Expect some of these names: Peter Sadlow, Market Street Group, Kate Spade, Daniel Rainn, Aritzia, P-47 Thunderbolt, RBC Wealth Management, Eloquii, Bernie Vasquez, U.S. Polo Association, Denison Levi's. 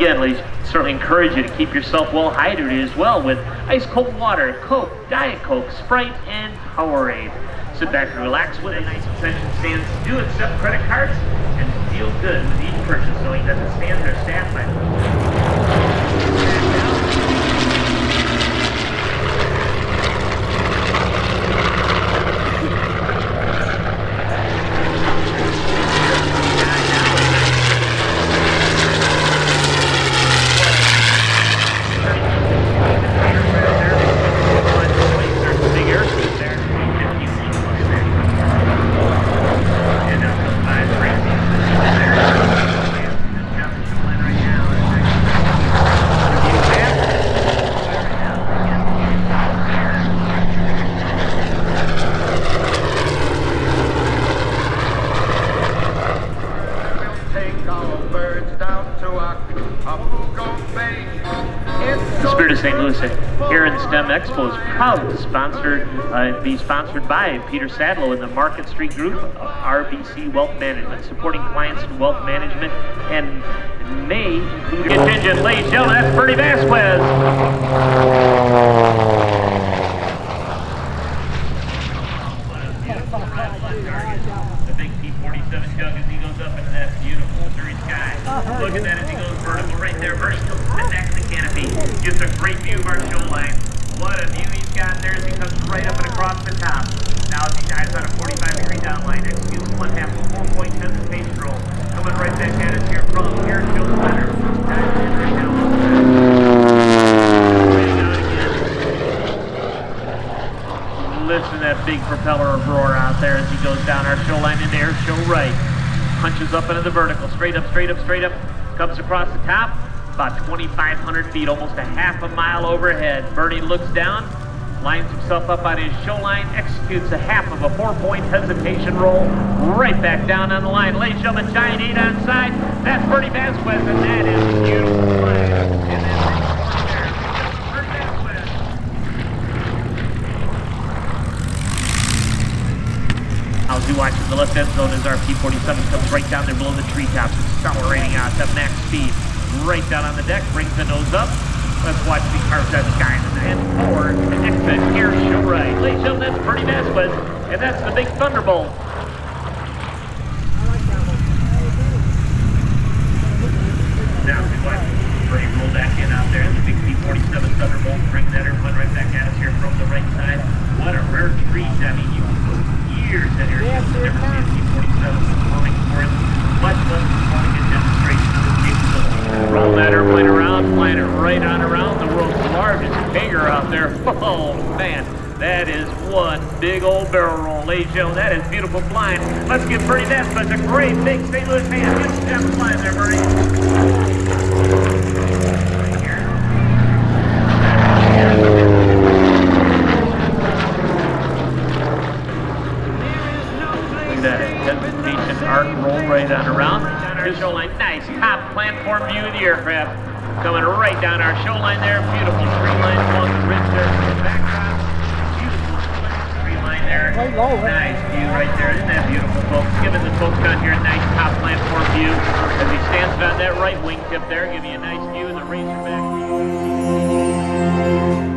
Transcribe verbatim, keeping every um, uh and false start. Again, ladies, certainly encourage you to keep yourself well hydrated as well with ice cold water, Coke, Diet Coke, Sprite, and Powerade. Sit back and relax with a nice concession stands do accept credit cards and feel good with each purchase, knowing that the stands are staffed by them. Expo is proud to sponsor, uh, be sponsored by Peter Sadlow and the Market Street Group of R B C Wealth Management, supporting clients in wealth management, and may include... Contingent, ladies and gentlemen, that's Bernie Vasquez. The big P forty-seven jug as he goes up into that beautiful dirty sky. Look at that as he goes vertical right there, vertical, and that's the canopy. Gives a great view of our show line. What a view he's got there as he comes right up and across the top. Now as he dives on a forty-five degree downline, excuse one half of a four point hesitation roll. Coming right back at us here from here to the center. Dives in right now. Right out again. Listen to that big propeller roar out there as he goes down our show line into air show right. Punches up into the vertical. Straight up, straight up, straight up. Comes across the top. About twenty-five hundred feet, almost a half a mile overhead. Bernie looks down, lines himself up on his show line, executes a half of a four-point hesitation roll, right back down on the line. Ladies and gentlemen, giant eight on side. That's Bernie Vasquez, and that is a beautiful play. And then Howsy watches the left end zone as our P forty-seven comes right down there below the treetops, accelerating out to max speed. Right down on the deck, brings the nose up. Let's watch the Carpet Sky and forward to exit air show right. Ladies and gentlemen, that's Bernie Vasquez, and that's the big Thunderbolt. I like that one. Now we watch Bernie roll back in out there. The big P forty-seven Thunderbolt brings that airplane right back at us here from the right side. What a rare treat. I mean, you can go years at air shows and never see a P forty-seven. flying it right on around the world's largest hangar out there. Oh, man, that is one big old barrel roll, ladies and gentlemen. That is beautiful flying. Let's give Bernie that such a great big Saint Louis hand. Beautiful job flying there, Bernie. Art rolled right down around down our shoreline. Nice top platform view of the aircraft coming right down our shoreline there. Beautiful tree line along the ridge there. Backdrop, beautiful tree line there. Nice view right there. Isn't that beautiful, folks? Giving the folks down here a nice top platform view as he stands on that right wingtip there. Give you a nice view of the Razorback.